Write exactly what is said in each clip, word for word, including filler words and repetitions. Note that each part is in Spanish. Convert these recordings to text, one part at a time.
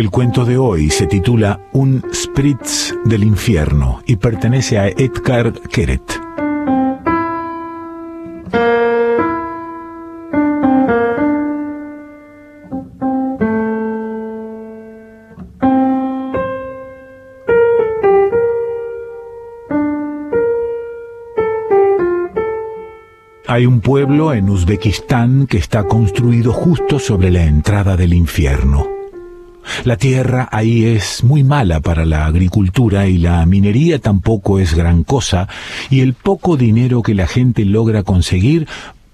El cuento de hoy se titula Un Spritz del infierno y pertenece a Etgar Keret. Hay un pueblo en Uzbekistán que está construido justo sobre la entrada del infierno. La tierra ahí es muy mala para la agricultura y la minería tampoco es gran cosa, y el poco dinero que la gente logra conseguir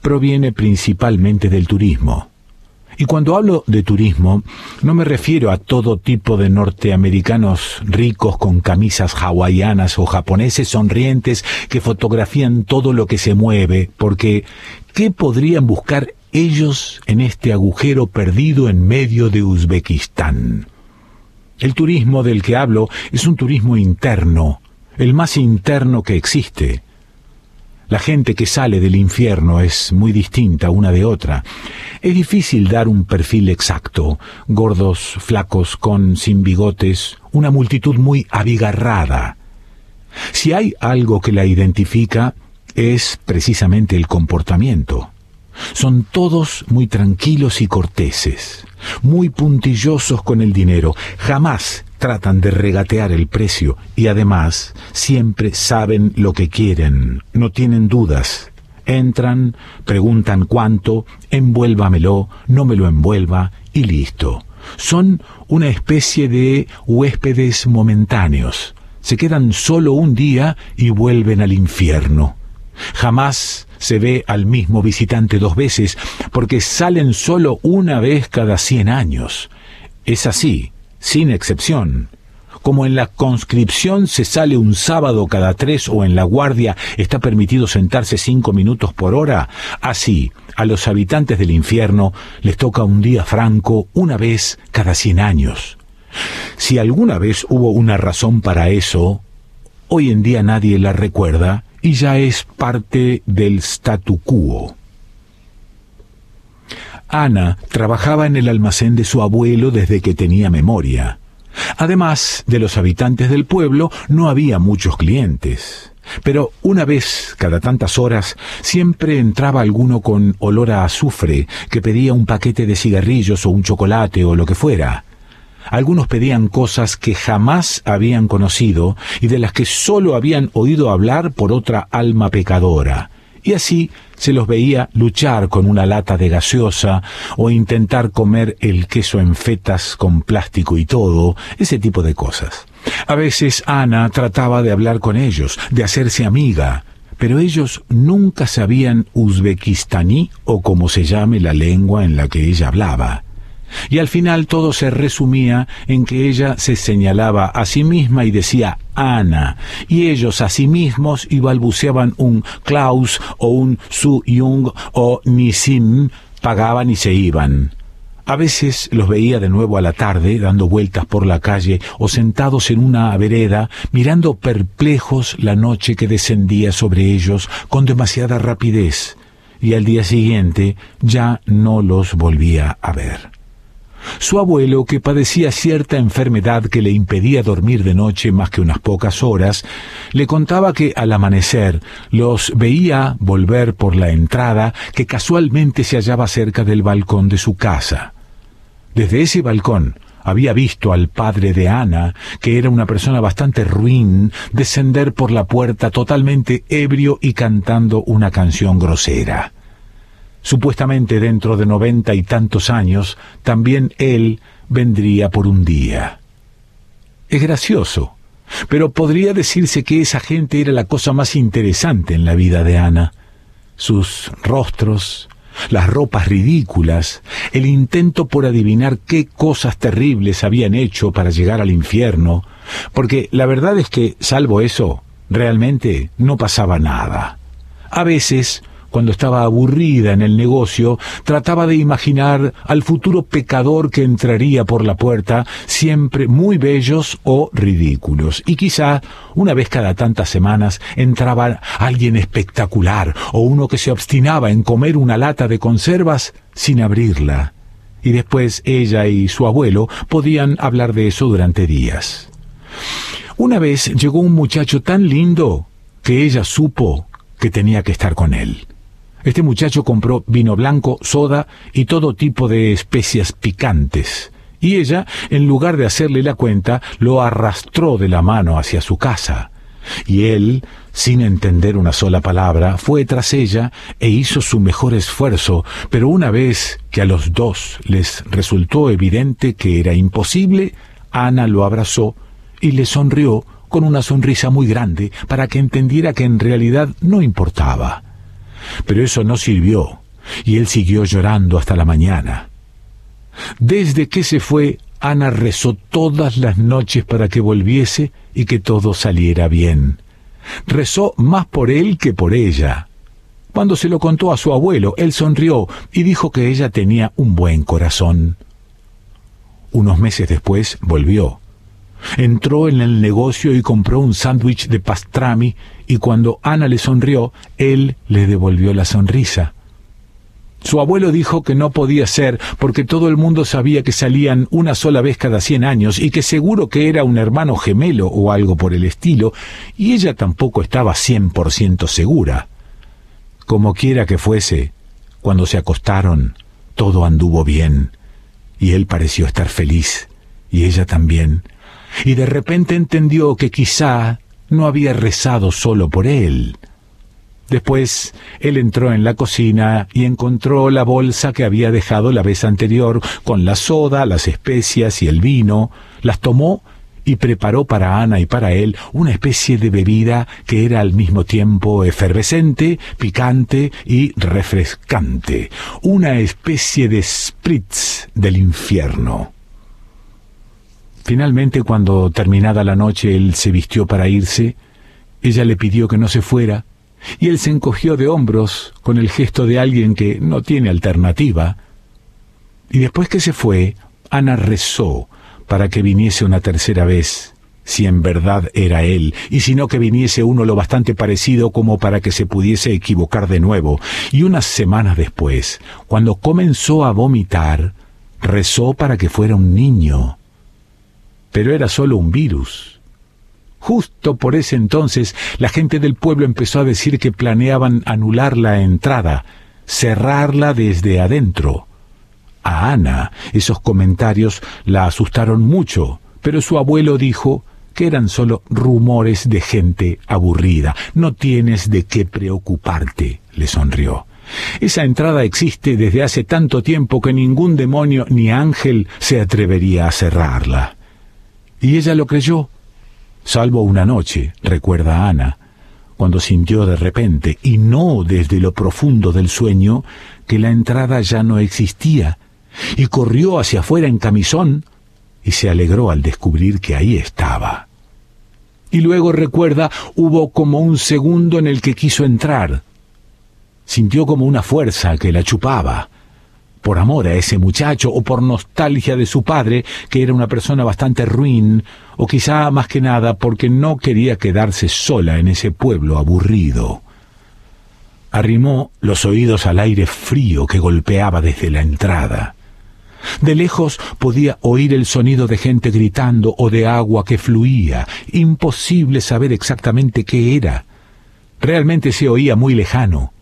proviene principalmente del turismo. Y cuando hablo de turismo, no me refiero a todo tipo de norteamericanos ricos con camisas hawaianas o japoneses sonrientes que fotografían todo lo que se mueve, porque ¿qué podrían buscar ellos en este agujero perdido en medio de Uzbekistán? El turismo del que hablo es un turismo interno, el más interno que existe. La gente que sale del infierno es muy distinta una de otra. Es difícil dar un perfil exacto. Gordos, flacos, con, sin bigotes, una multitud muy abigarrada. Si hay algo que la identifica, es precisamente el comportamiento. Son todos muy tranquilos y corteses, muy puntillosos con el dinero, jamás tratan de regatear el precio y además siempre saben lo que quieren, no tienen dudas. Entran, preguntan cuánto, envuélvamelo, no me lo envuelva y listo. Son una especie de huéspedes momentáneos, se quedan solo un día y vuelven al infierno. Jamás se ve al mismo visitante dos veces, porque salen solo una vez cada cien años. Es así, sin excepción. Como en la conscripción se sale un sábado cada tres o en la guardia está permitido sentarse cinco minutos por hora, así a los habitantes del infierno les toca un día franco una vez cada cien años. Si alguna vez hubo una razón para eso, hoy en día nadie la recuerda, y ya es parte del statu quo. Ana trabajaba en el almacén de su abuelo desde que tenía memoria. Además de los habitantes del pueblo, no había muchos clientes. Pero una vez cada tantas horas, siempre entraba alguno con olor a azufre, que pedía un paquete de cigarrillos o un chocolate o lo que fuera. Algunos pedían cosas que jamás habían conocido y de las que solo habían oído hablar por otra alma pecadora, y así se los veía luchar con una lata de gaseosa o intentar comer el queso en fetas con plástico y todo, ese tipo de cosas. A veces Ana trataba de hablar con ellos, de hacerse amiga, pero ellos nunca sabían uzbekistaní o como se llame la lengua en la que ella hablaba. Y al final todo se resumía en que ella se señalaba a sí misma y decía Ana, y ellos a sí mismos y balbuceaban un Klaus o un Su Jung o Nisim, pagaban y se iban. A veces los veía de nuevo a la tarde dando vueltas por la calle o sentados en una vereda mirando perplejos la noche que descendía sobre ellos con demasiada rapidez, y al día siguiente ya no los volvía a ver. Su abuelo, que padecía cierta enfermedad que le impedía dormir de noche más que unas pocas horas, le contaba que al amanecer los veía volver por la entrada que casualmente se hallaba cerca del balcón de su casa. Desde ese balcón había visto al padre de Ana, que era una persona bastante ruin, descender por la puerta totalmente ebrio y cantando una canción grosera. Supuestamente dentro de noventa y tantos años, también él vendría por un día. Es gracioso, pero podría decirse que esa gente era la cosa más interesante en la vida de Ana. Sus rostros, las ropas ridículas, el intento por adivinar qué cosas terribles habían hecho para llegar al infierno, porque la verdad es que, salvo eso, realmente no pasaba nada. A veces, cuando estaba aburrida en el negocio, trataba de imaginar al futuro pecador que entraría por la puerta, siempre muy bellos o ridículos. Y quizá, una vez cada tantas semanas, entraba alguien espectacular o uno que se obstinaba en comer una lata de conservas sin abrirla. y después ella y su abuelo podían hablar de eso durante días. Una vez llegó un muchacho tan lindo que ella supo que tenía que estar con él. Este muchacho compró vino blanco, soda y todo tipo de especias picantes, y ella, en lugar de hacerle la cuenta, lo arrastró de la mano hacia su casa. Y él, sin entender una sola palabra, fue tras ella e hizo su mejor esfuerzo, pero una vez que a los dos les resultó evidente que era imposible, Ana lo abrazó y le sonrió con una sonrisa muy grande para que entendiera que en realidad no importaba. Pero eso no sirvió, y él siguió llorando hasta la mañana. Desde que se fue, Ana rezó todas las noches para que volviese y que todo saliera bien. Rezó más por él que por ella. Cuando se lo contó a su abuelo, él sonrió y dijo que ella tenía un buen corazón. Unos meses después volvió. Entró en el negocio y compró un sándwich de pastrami, y cuando Ana le sonrió, él le devolvió la sonrisa. Su abuelo dijo que no podía ser porque todo el mundo sabía que salían una sola vez cada cien años y que seguro que era un hermano gemelo o algo por el estilo, y ella tampoco estaba cien por ciento segura. Como quiera que fuese, cuando se acostaron, todo anduvo bien, y él pareció estar feliz, y ella también, y de repente entendió que quizá no había rezado solo por él. Después, él entró en la cocina y encontró la bolsa que había dejado la vez anterior, con la soda, las especias y el vino. Las tomó y preparó para Ana y para él una especie de bebida que era al mismo tiempo efervescente, picante y refrescante. Una especie de spritz del infierno. Finalmente, cuando terminada la noche él se vistió para irse, ella le pidió que no se fuera, y él se encogió de hombros con el gesto de alguien que no tiene alternativa. Y después que se fue, Ana rezó para que viniese una tercera vez, si en verdad era él, y si no, que viniese uno lo bastante parecido como para que se pudiese equivocar de nuevo. Y unas semanas después, cuando comenzó a vomitar, rezó para que fuera un niño. Pero era solo un virus. Justo por ese entonces, la gente del pueblo empezó a decir que planeaban anular la entrada, cerrarla desde adentro. A Ana esos comentarios la asustaron mucho, pero su abuelo dijo que eran solo rumores de gente aburrida. «No tienes de qué preocuparte», le sonrió. «Esa entrada existe desde hace tanto tiempo que ningún demonio ni ángel se atrevería a cerrarla». Y ella lo creyó. Salvo una noche, recuerda Ana, cuando sintió de repente, y no desde lo profundo del sueño, que la entrada ya no existía, y corrió hacia afuera en camisón, y se alegró al descubrir que ahí estaba. Y luego, recuerda, hubo como un segundo en el que quiso entrar. Sintió como una fuerza que la chupaba. Por amor a ese muchacho, o por nostalgia de su padre, que era una persona bastante ruin, o quizá más que nada porque no quería quedarse sola en ese pueblo aburrido. Arrimó los oídos al aire frío que golpeaba desde la entrada. De lejos podía oír el sonido de gente gritando o de agua que fluía. Imposible saber exactamente qué era. Realmente se oía muy lejano.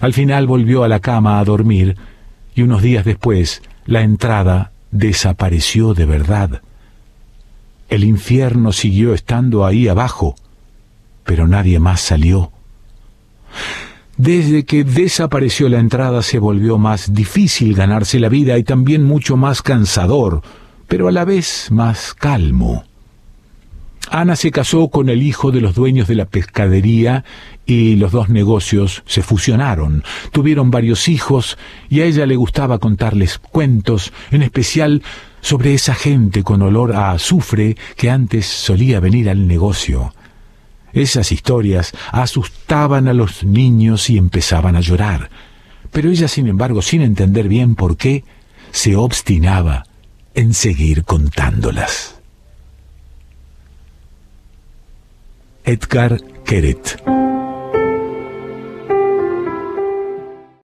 Al final volvió a la cama a dormir, y unos días después la entrada desapareció de verdad. El infierno siguió estando ahí abajo, pero nadie más salió. Desde que desapareció la entrada se volvió más difícil ganarse la vida y también mucho más cansador, pero a la vez más calmo. Ana se casó con el hijo de los dueños de la pescadería y los dos negocios se fusionaron. Tuvieron varios hijos y a ella le gustaba contarles cuentos, en especial sobre esa gente con olor a azufre que antes solía venir al negocio. Esas historias asustaban a los niños y empezaban a llorar. Pero ella, sin embargo, sin entender bien por qué, se obstinaba en seguir contándolas. Etgar Keret.